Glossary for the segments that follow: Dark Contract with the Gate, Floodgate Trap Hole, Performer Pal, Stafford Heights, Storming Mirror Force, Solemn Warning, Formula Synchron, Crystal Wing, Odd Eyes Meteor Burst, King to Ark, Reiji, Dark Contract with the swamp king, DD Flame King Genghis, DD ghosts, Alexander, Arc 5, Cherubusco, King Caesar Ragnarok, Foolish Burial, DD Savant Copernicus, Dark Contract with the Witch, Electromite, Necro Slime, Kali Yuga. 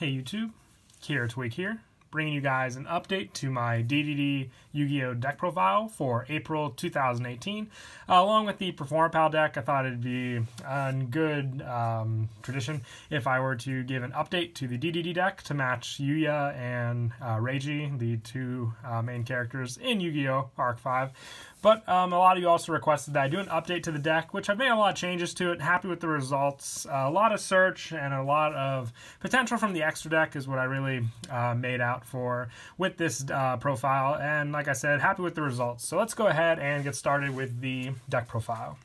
Hey YouTube, Kiratwig here, bringing you guys an update to my DDD Yu-Gi-Oh deck profile for April 2018. Along with the Performer Pal deck, I thought it'd be a good tradition if I were to give an update to the DDD deck to match Yuya and Reiji, the two main characters in Yu-Gi-Oh! Arc 5. But a lot of you also requested that I do an update to the deck, which I've made a lot of changes to it. Happy with the results. A lot of search and a lot of potential from the extra deck is what I really made out for with this profile. And like I said, happy with the results. So let's go ahead and get started with the deck profile.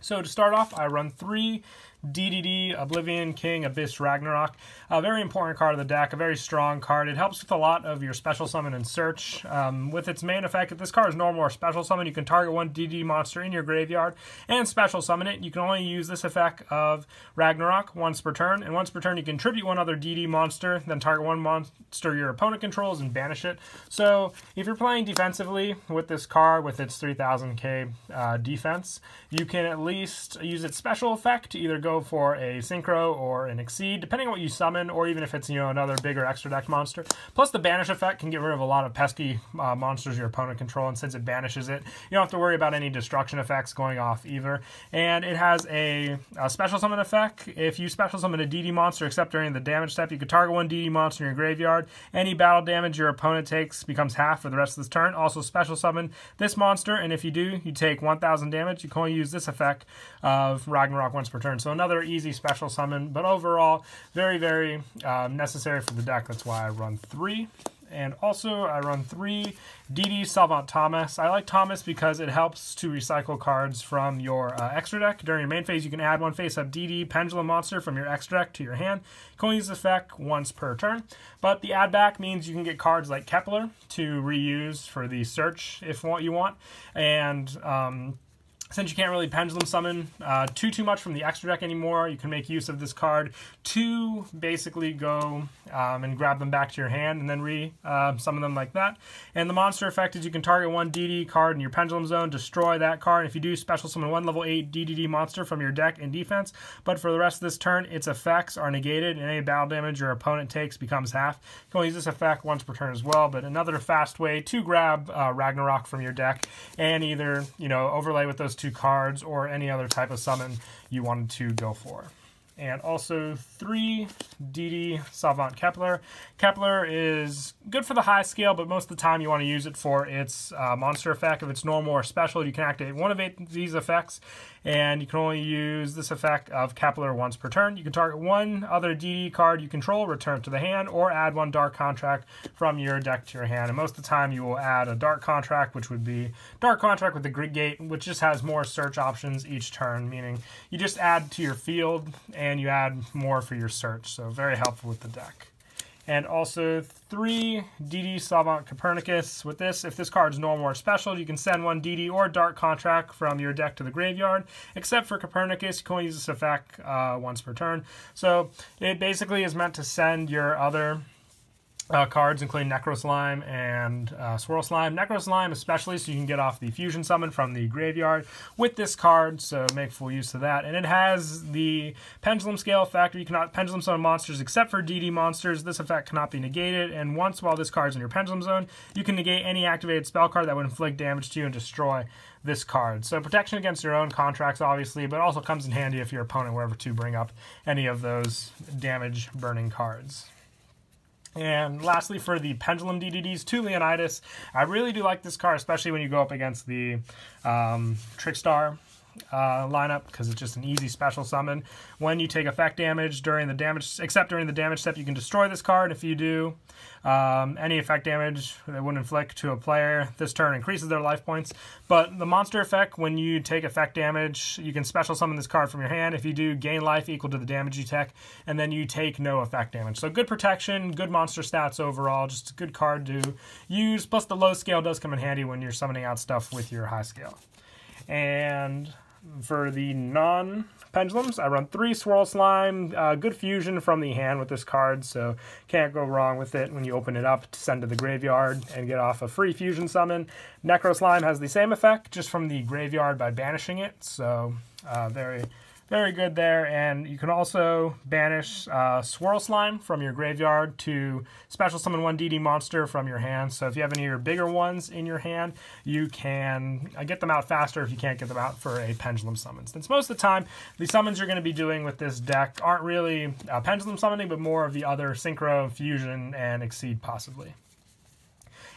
So to start off, I run three DDD Oblivion King Abyss Ragnarok, a very important card of the deck, a very strong card. It helps with a lot of your special summon and search. With its main effect, if this card is normal or special summon, you can target one DDD monster in your graveyard and special summon it. You can only use this effect of Ragnarok once per turn, and once per turn you can tribute one other DDD monster, then target one monster your opponent controls and banish it. So if you're playing defensively with this card, with its 3000k defense, you can at least use its special effect to either go for a synchro or an exceed, depending on what you summon, or even if it's, you know, another bigger extra deck monster. Plus the banish effect can get rid of a lot of pesky monsters your opponent control, and since it banishes it, you don't have to worry about any destruction effects going off either. And it has a special summon effect. If you special summon a DD monster except during the damage step, you could target one DD monster in your graveyard. Any battle damage your opponent takes becomes half for the rest of this turn. Also special summon this monster, and if you do, you take 1000 damage. You can only use this effect of Ragnarok once per turn. So another easy special summon, but overall very, very necessary for the deck. That's why I run three. And also I run three DD Savant Thomas. I like Thomas because it helps to recycle cards from your extra deck. During your main phase, you can add one face-up DD Pendulum Monster from your extra deck to your hand. You can only use this effect once per turn. But the add back means you can get cards like Kepler to reuse for the search if what you want. And since you can't really pendulum summon too much from the extra deck anymore, you can make use of this card to basically go and grab them back to your hand and then re-summon them like that. And the monster effect is you can target one DD card in your pendulum zone, destroy that card. If you do, special summon one level 8 DDD monster from your deck and defense, but for the rest of this turn, its effects are negated and any battle damage your opponent takes becomes half. You can only use this effect once per turn as well, but another fast way to grab Ragnarok from your deck and either, you know, overlay with those two cards or any other type of summon you wanted to go for. And also three DD Savant Kepler. Kepler is good for the high scale, but most of the time you want to use it for its monster effect. If it's normal or special, you can activate one of these effects, and you can only use this effect of Kepler once per turn. You can target one other DD card you control, return to the hand, or add one Dark Contract from your deck to your hand. And most of the time you will add a Dark Contract, which would be Dark Contract with the Gate, which just has more search options each turn, meaning you just add to your field and you add more for your search, so very helpful with the deck. And also three DD Savant Copernicus. With this, if this card is normal or special, you can send one DD or Dark Contract from your deck to the graveyard. Except for Copernicus, you can only use this effect once per turn. So it basically is meant to send your other cards, including Necro Slime and Swirl Slime. Necro Slime especially, so you can get off the Fusion Summon from the graveyard with this card, so make full use of that. And it has the Pendulum Scale effect. You cannot Pendulum Summon monsters except for DD monsters. This effect cannot be negated, and once while this card's in your Pendulum Zone, you can negate any activated spell card that would inflict damage to you and destroy this card. So protection against your own contracts, obviously, but also comes in handy if your opponent were ever to bring up any of those damage-burning cards. And lastly, for the Pendulum DDDs, two Leonidas. I really do like this card, especially when you go up against the Trickstar lineup, because it's just an easy special summon. When you take effect damage during the damage step, you can destroy this card. If you do, any effect damage that would inflict to a player this turn increases their life points. But the monster effect, when you take effect damage, you can special summon this card from your hand. If you do, gain life equal to the damage you take, and then you take no effect damage. So good protection, good monster stats overall, just a good card to use. Plus the low scale does come in handy when you're summoning out stuff with your high scale. And for the non-pendulums, I run three Swirl Slime. Good fusion from the hand with this card, so can't go wrong with it when you open it up to send to the graveyard and get off a free Fusion Summon. Necro Slime has the same effect, just from the graveyard by banishing it, so very, Very good there, and you can also banish Swirl Slime from your graveyard to special summon one DD monster from your hand. So if you have any of your bigger ones in your hand, you can get them out faster if you can't get them out for a Pendulum Summon. Since most of the time, the summons you're going to be doing with this deck aren't really Pendulum Summoning, but more of the other Synchro, Fusion, and Exceed possibly.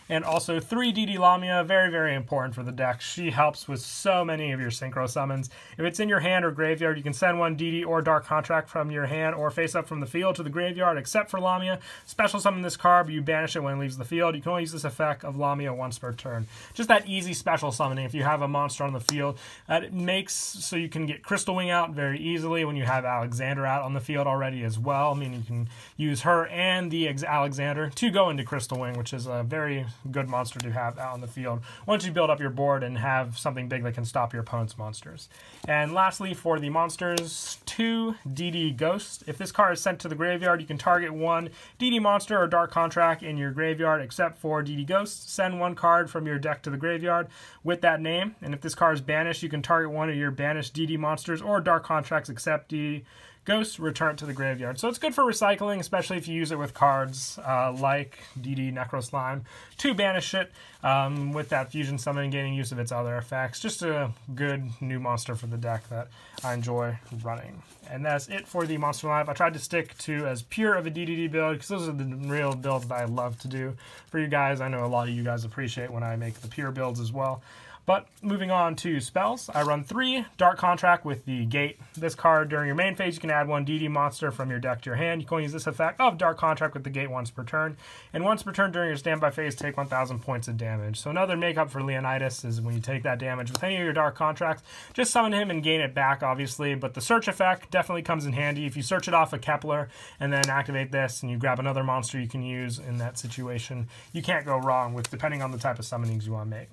And also 3 DD Lamia, very, very important for the deck. She helps with so many of your Synchro summons. If it's in your hand or graveyard, you can send one DD or Dark Contract from your hand or face up from the field to the graveyard, except for Lamia. Special summon this card, but you banish it when it leaves the field. You can only use this effect of Lamia once per turn. Just that easy special summoning. If you have a monster on the field, it makes so you can get Crystal Wing out very easily when you have Alexander out on the field already as well. I mean, you can use her and the Alexander to go into Crystal Wing, which is a very good monster to have out on the field once you build up your board and have something big that can stop your opponent's monsters. And lastly, for the monsters, 2 DD Ghosts. If this card is sent to the graveyard, you can target one DD monster or Dark Contract in your graveyard except for DD Ghosts. Send one card from your deck to the graveyard with that name, and if this card is banished, you can target one of your banished DD monsters or Dark Contracts except DD Ghosts, return to the graveyard. So it's good for recycling, especially if you use it with cards like DD Necro Slime to banish it with that Fusion Summon and gaining use of its other effects. Just a good new monster for the deck that I enjoy running. And that's it for the Monster Lineup. I tried to stick to as pure of a DDD build because those are the real builds that I love to do for you guys. I know a lot of you guys appreciate when I make the pure builds as well. But moving on to spells, I run 3 Dark Contract with the Gate. This card, during your main phase, you can add one DD monster from your deck to your hand. You can only use this effect of Dark Contract with the Gate once per turn. And once per turn during your standby phase, take 1,000 points of damage. So another makeup for Leonidas is when you take that damage with any of your Dark Contracts, just summon him and gain it back, obviously. But the search effect definitely comes in handy. If you search it off a Kepler and then activate this and you grab another monster you can use in that situation, you can't go wrong with depending on the type of summonings you want to make.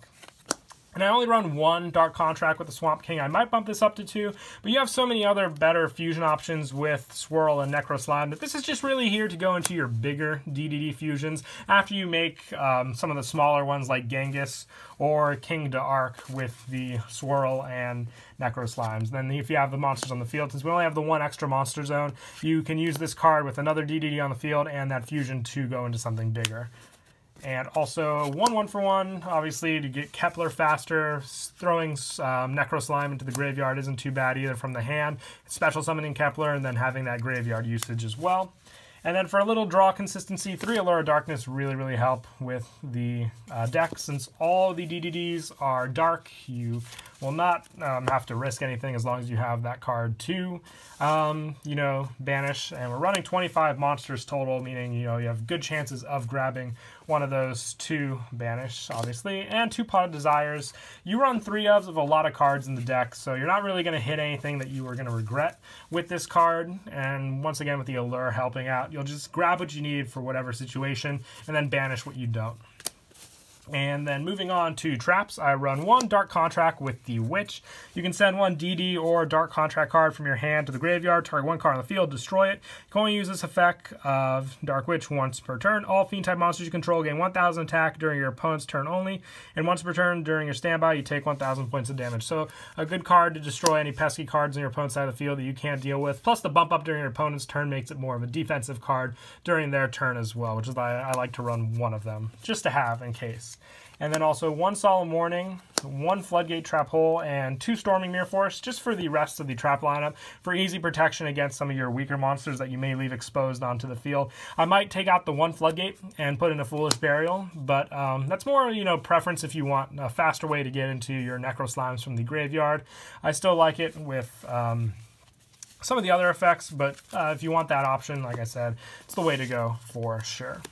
And I only run 1 Dark Contract with the Swamp King. I might bump this up to 2, but you have so many other better fusion options with Swirl and Necro Slime that this is just really here to go into your bigger DDD fusions after you make some of the smaller ones like Genghis or King to Ark with the Swirl and Necro Slimes. Then if you have the monsters on the field, since we only have the 1 extra monster zone, you can use this card with another DDD on the field and that fusion to go into something bigger. And also 1/1 for 1, obviously, to get Kepler faster. Throwing Necro Slime into the graveyard isn't too bad either from the hand. Special summoning Kepler and then having that graveyard usage as well. And then for a little draw consistency, 3 Allure of Darkness really, really help with the deck. Since all the DDDs are dark, you will not have to risk anything as long as you have that card to, banish. And we're running 25 monsters total, meaning, you have good chances of grabbing one of those to banish, obviously. And 2 Pot of Desires. You run 3 of a lot of cards in the deck, so you're not really going to hit anything that you are going to regret with this card. And once again, with the Allure helping out, you'll just grab what you need for whatever situation and then banish what you don't. And then moving on to traps, I run 1 Dark Contract with the Witch. You can send one DD or Dark Contract card from your hand to the graveyard, target 1 card on the field, destroy it. You can only use this effect of Dark Witch once per turn. All Fiend-type monsters you control gain 1,000 attack during your opponent's turn only, and once per turn during your standby, you take 1,000 points of damage. So a good card to destroy any pesky cards on your opponent's side of the field that you can't deal with, plus the bump up during your opponent's turn makes it more of a defensive card during their turn as well, which is why I like to run 1 of them, just to have in case. And then also 1 Solemn Warning, 1 Floodgate Trap Hole, and 2 Storming Mirror Force, just for the rest of the trap lineup for easy protection against some of your weaker monsters that you may leave exposed onto the field. I might take out the 1 Floodgate and put in a Foolish Burial, but that's more, preference if you want a faster way to get into your Necro Slimes from the graveyard. I still like it with some of the other effects, but if you want that option, like I said, it's the way to go for sure.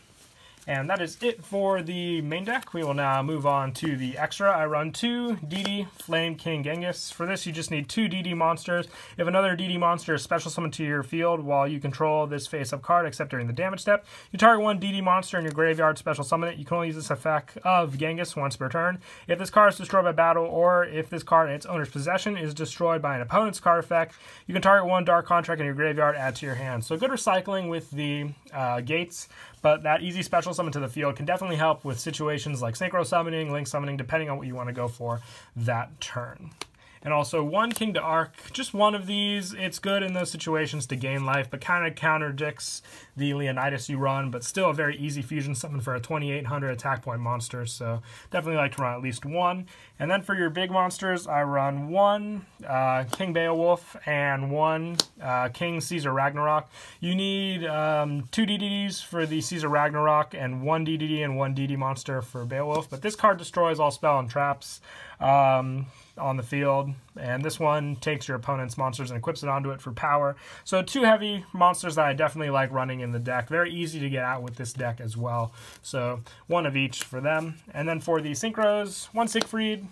And that is it for the main deck. We will now move on to the extra. I run 2 DD Flame King Genghis. For this, you just need 2 DD monsters. If another DD monster is special summoned to your field while you control this face-up card, except during the damage step, you target 1 DD monster in your graveyard, special summon it. You can only use this effect of Genghis once per turn. If this card is destroyed by battle, or if this card in its owner's possession is destroyed by an opponent's card effect, you can target 1 Dark Contract in your graveyard, add to your hand. So good recycling with the gates, but that easy special summon to the field can definitely help with situations like Synchro Summoning, Link Summoning, depending on what you want to go for that turn. and also one King to Ark. Just one of these. It's good in those situations to gain life, but kind of counterdicts the Leonidas you run, but still a very easy fusion summon for a 2800 attack point monster, so definitely like to run at least one. And then for your big monsters, I run one King Beowulf and one King Caesar Ragnarok. You need two DDDs for the Caesar Ragnarok and one DDD and one DD monster for Beowulf, but this card destroys all spell and traps on the field, and this one takes your opponent's monsters and equips it onto it for power. So two heavy monsters that I definitely like running in the deck. Very easy to get out with this deck as well. So one of each for them. And then for the synchros, one Siegfried,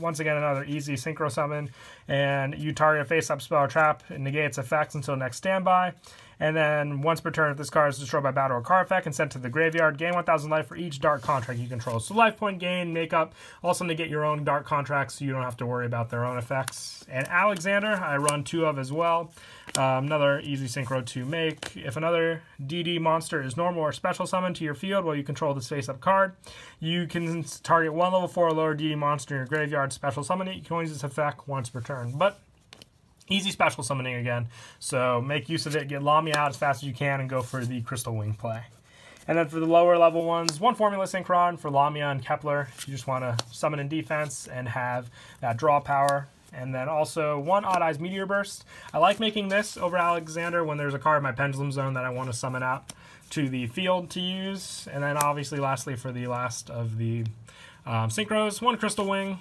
once again another easy synchro summon, and you target a face-up spell or trap, it negates effects until next standby. And then once per turn, if this card is destroyed by battle or card effect and sent to the graveyard, gain 1,000 life for each Dark Contract you control. So life point gain, makeup, also to get your own Dark Contracts so you don't have to worry about their own effects. And Alexander, I run two of as well. Another easy synchro to make. If another DD monster is normal or special summoned to your field while you control this face-up card, you can target one level 4 or lower DD monster in your graveyard, special summon it. You can only use this effect once per turn. But easy special summoning again, so make use of it, get Lamia out as fast as you can, and go for the Crystal Wing play. And then for the lower level ones, one Formula Synchron for Lamia and Kepler. You just want to summon in defense and have that draw power. And then also one Odd Eyes Meteor Burst. I like making this over Alexander when there's a card in my Pendulum Zone that I want to summon out to the field to use. And then obviously lastly for the last of the synchros, one Crystal Wing,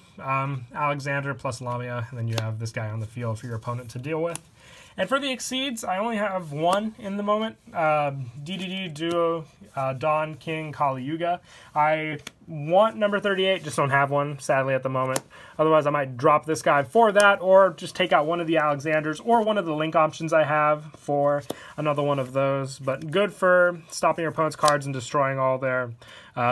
Alexander plus Lamia, and then you have this guy on the field for your opponent to deal with. And for the exceeds, I only have one in the moment, DDD Duo Dawn King Kali Yuga. I want number 38, just don't have one, sadly, at the moment. Otherwise, I might drop this guy for that, or just take out one of the Alexanders, or one of the link options I have for another one of those. But good for stopping your opponent's cards and destroying all their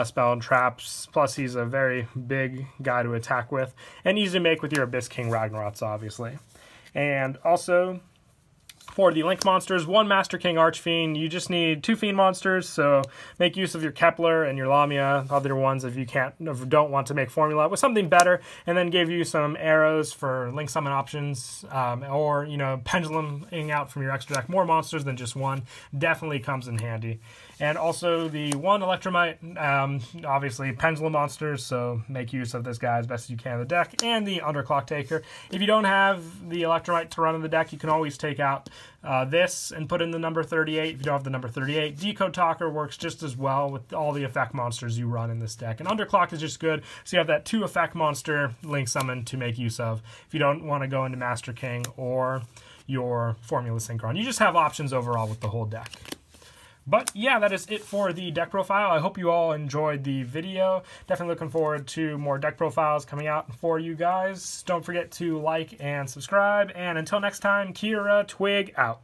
spell and traps. Plus, he's a very big guy to attack with, and easy to make with your Abyss King Ragnaroks, obviously. And also, for the Link monsters, one Master King Archfiend. You just need two Fiend monsters, so make use of your Kepler and your Lamia, other ones if you can't, if you don't want to make Formula, with something better, and then give you some arrows for Link Summon options, or, you know, penduluming out from your extra deck more monsters than just one. Definitely comes in handy. And also the one Electromite, obviously Pendulum monsters, so make use of this guy as best as you can in the deck, and the Underclock Taker. If you don't have the Electromite to run in the deck, you can always take out this and put in the number 38 if you don't have the number 38. Decode Talker works just as well with all the effect monsters you run in this deck. And Underclock is just good, so you have that two effect monster Link Summon to make use of if you don't want to go into Master King or your Formula Synchron. You just have options overall with the whole deck. But yeah, that is it for the deck profile. I hope you all enjoyed the video. Definitely looking forward to more deck profiles coming out for you guys. Don't forget to like and subscribe. And until next time, Kiratwig out.